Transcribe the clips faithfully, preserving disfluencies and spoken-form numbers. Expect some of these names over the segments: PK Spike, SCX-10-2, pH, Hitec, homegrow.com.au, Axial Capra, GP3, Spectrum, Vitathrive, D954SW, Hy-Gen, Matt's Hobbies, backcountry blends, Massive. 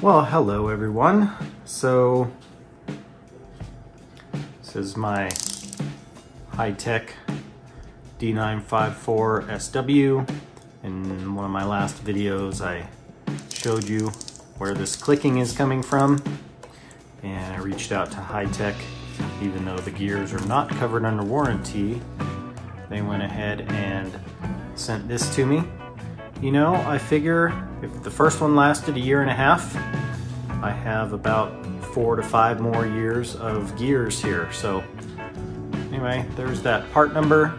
Well, hello everyone. So this is my Hitec D nine five four S W. In one of my last videos I showed you where this clicking is coming from, and I reached out to Hitec. Even though the gears are not covered under warranty, they went ahead and sent this to me. You know, I figure if the first one lasted a year and a half, I have about four to five more years of gears here. So anyway, there's that part number.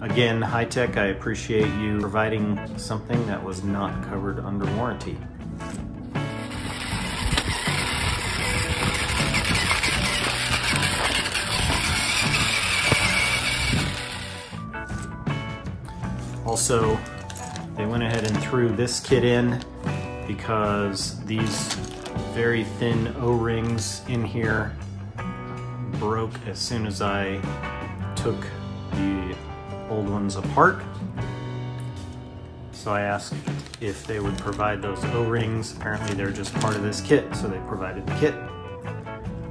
Again, Hitec, I appreciate you providing something that was not covered under warranty. Also, they went ahead and threw this kit in because these very thin O-rings in here broke as soon as I took the old ones apart. So I asked if they would provide those O-rings. Apparently they're just part of this kit, so they provided the kit.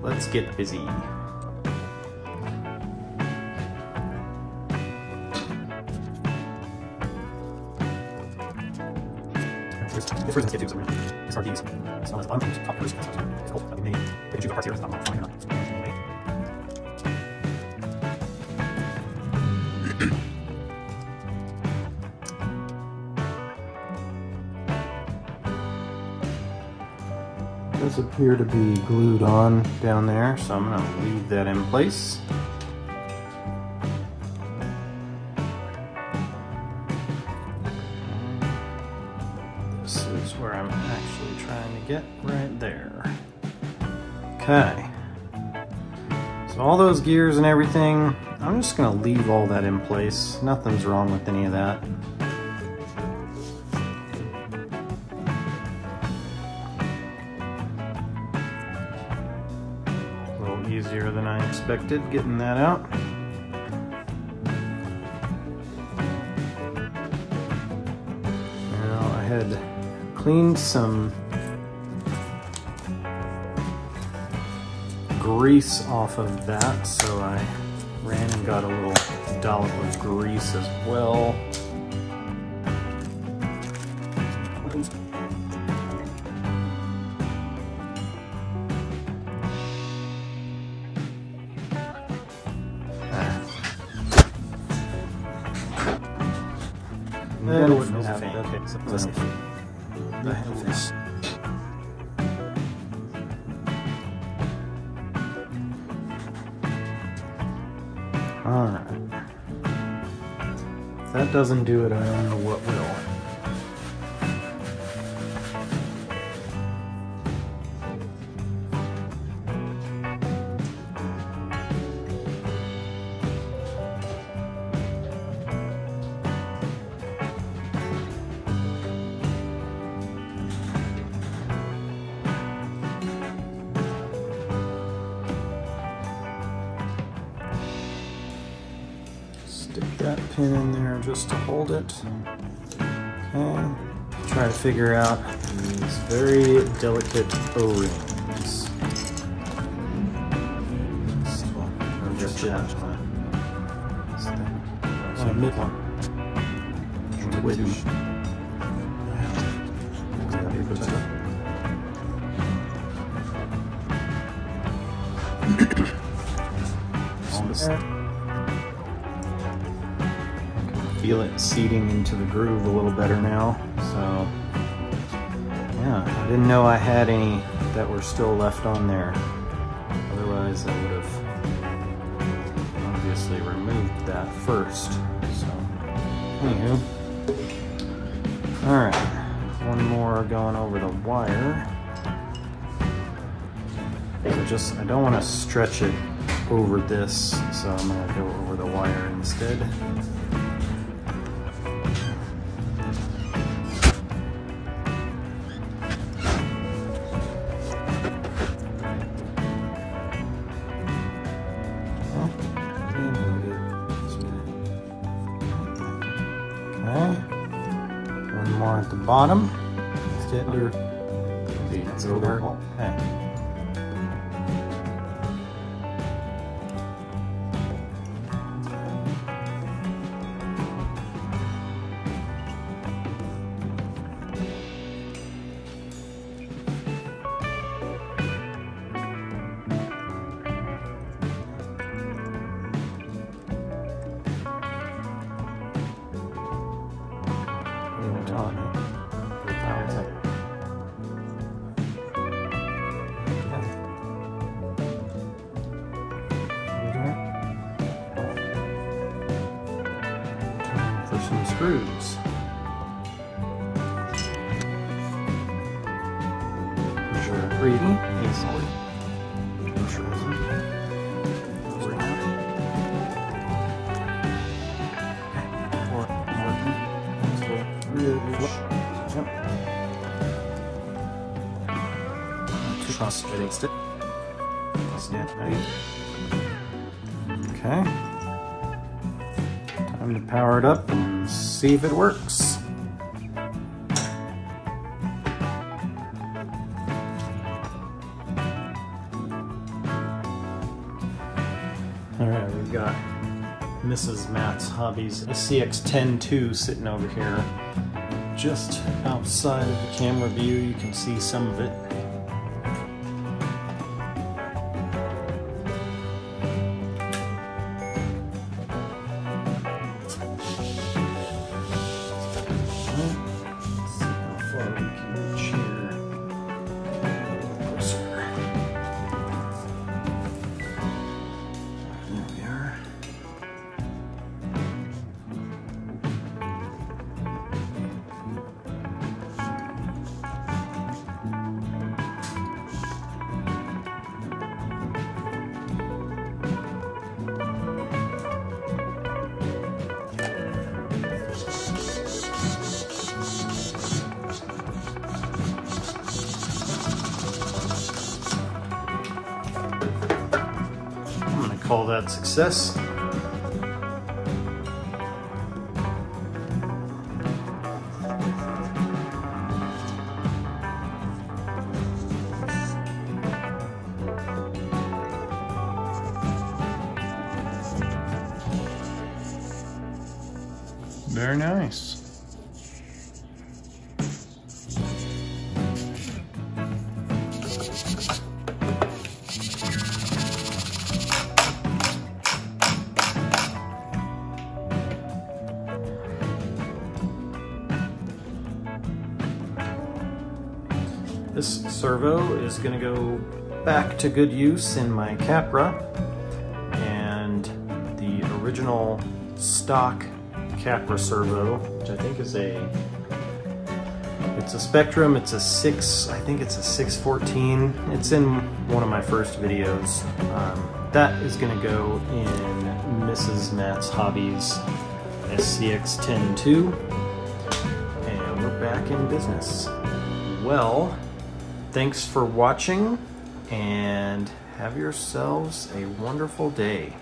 Let's get busy. Does appear to be glued on down there, so I'm going to leave that in place. Where I'm actually trying to get right there. Okay. So all those gears and everything, I'm just gonna leave all that in place. Nothing's wrong with any of that. A little easier than I expected getting that out. Now I had cleaned some grease off of that, so I ran and got a little dollop of grease as well. That wasn't that bad. Okay, so that's it. The hell is. Alright. If that doesn't do it, I don't know what will. That pin in there just to hold it. Okay. Try to figure out these very delicate O-rings. So just change my mid one. Which feel it seating into the groove a little better now, so yeah, I didn't know I had any that were still left on there, otherwise I would have obviously removed that first, so anywho. Alright, one more going over the wire. So just, I don't want to stretch it over this, so I'm going to go over the wire instead. One more at the bottom. Under think it's over. Hey. Screws. Measure breathing easily. Pressurism. Four. Working. Two shots against it. Okay. Time to power it up. See if it works. Alright, we've got Missus Matt's Hobbies S C X ten two sitting over here. Just outside of the camera view, you can see some of it. All that success. Very nice. This servo is going to go back to good use in my Capra, and the original stock Capra servo, which I think is a, it's a Spectrum, it's a six, I think it's a six fourteen, it's in one of my first videos. Um, that is going to go in Missus Matt's Hobbies S C X ten two, and we're back in business. Well, thanks for watching, and have yourselves a wonderful day.